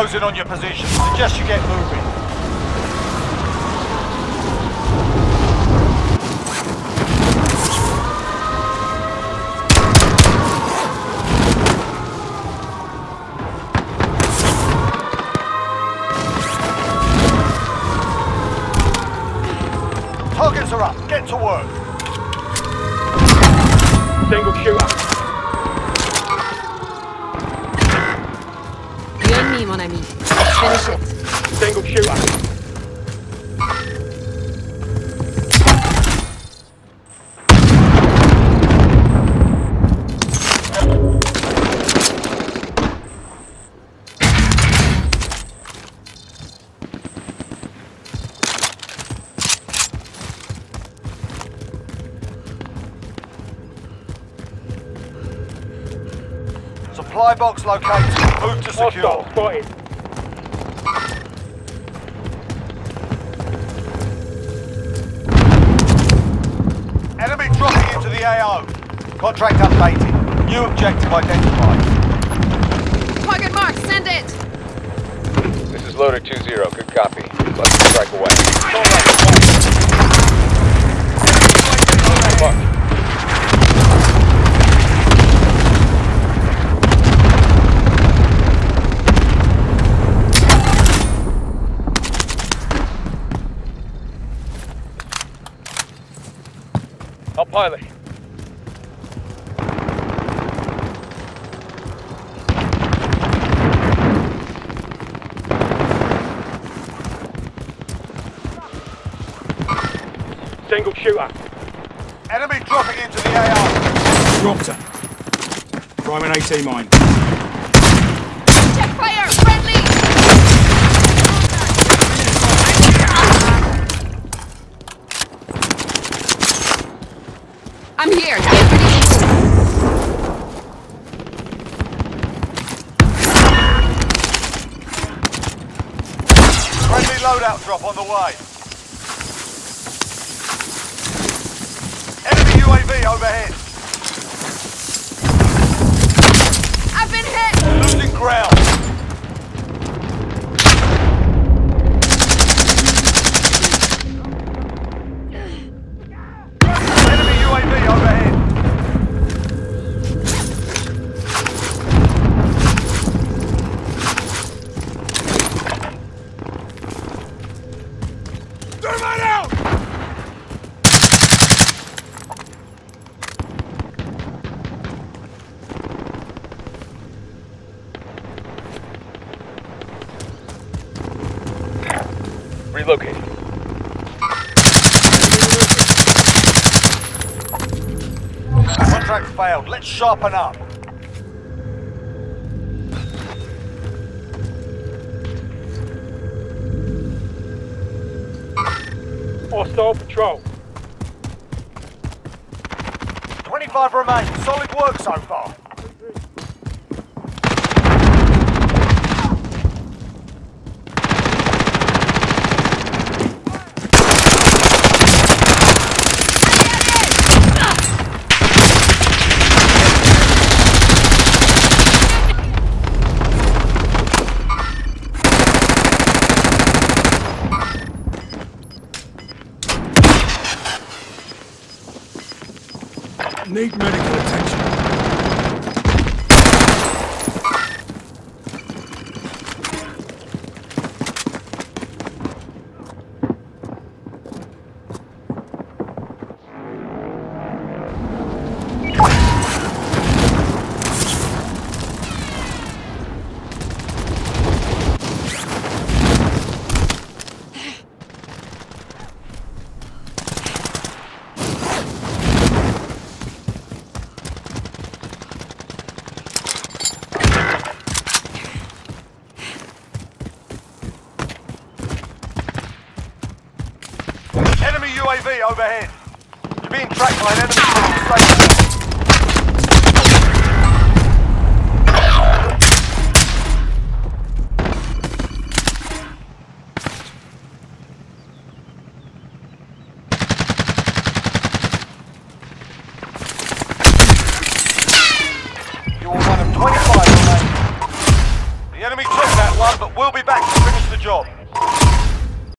closing on your position. Suggest you get moving. Targets are up. Get to work. Single shooter. Mon ami. Finish it. Single shooter. Supply box located. Move to secure. Hostile spotted. Enemy dropping into the AO. Contract updated. New objective identified. Target mark, send it! This is Loader 2-0, good copy. Let's strike away. I'll pilot. Single shooter. Enemy dropping into the AR. Dropped her. Prime an AT mine. Check fire! Friendly! I'm here. Get ready. Friendly loadout drop on the way. Enemy UAV overhead. I've been hit. Losing ground. Relocated. Contract failed. Let's sharpen up. Hostile patrol. 25 remain. Solid work so far. Need medical attention. UAV overhead. You're being tracked by an enemy station. You are one of 25 remaining. The enemy took that one. but we'll be back to finish the job.